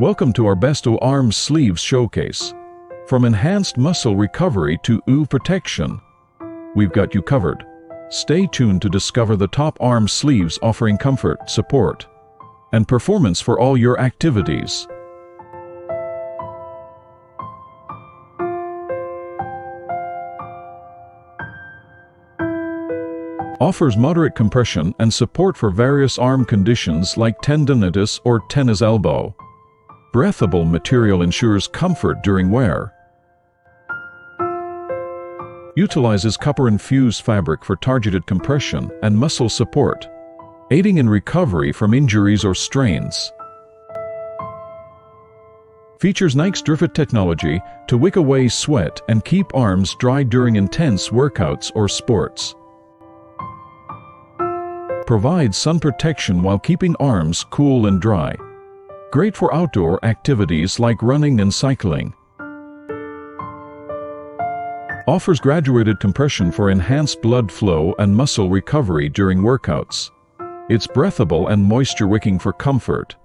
Welcome to our Besto Arm Sleeves Showcase. From enhanced muscle recovery to OOF protection, we've got you covered. Stay tuned to discover the top arm sleeves offering comfort, support, and performance for all your activities. Offers moderate compression and support for various arm conditions like tendinitis or tennis elbow. Breathable material ensures comfort during wear. Utilizes copper-infused fabric for targeted compression and muscle support, aiding in recovery from injuries or strains. Features Nike's Dryfit technology to wick away sweat and keep arms dry during intense workouts or sports. Provides sun protection while keeping arms cool and dry. Great for outdoor activities like running and cycling. Offers graduated compression for enhanced blood flow and muscle recovery during workouts. It's breathable and moisture wicking for comfort.